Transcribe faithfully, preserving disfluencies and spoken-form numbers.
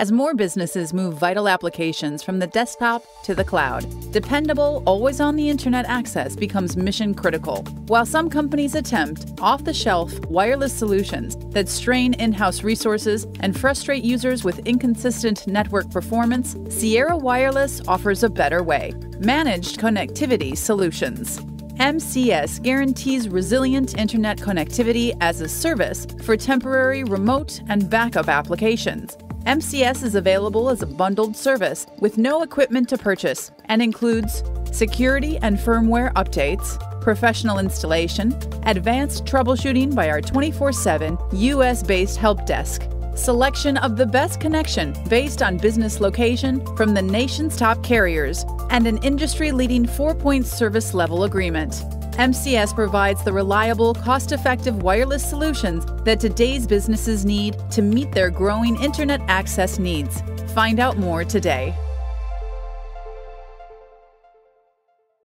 As more businesses move vital applications from the desktop to the cloud, dependable, always-on-the internet access becomes mission critical. While some companies attempt off-the-shelf wireless solutions that strain in-house resources and frustrate users with inconsistent network performance, Sierra Wireless offers a better way. Managed Connectivity Solutions. M C S guarantees resilient internet connectivity as a service for temporary, remote, and backup applications. M C S is available as a bundled service with no equipment to purchase and includes security and firmware updates, professional installation, advanced troubleshooting by our twenty-four seven U S based help desk, selection of the best connection based on business location from the nation's top carriers, and an industry-leading four-point service level agreement. M C S provides the reliable, cost-effective wireless solutions that today's businesses need to meet their growing internet access needs. Find out more today.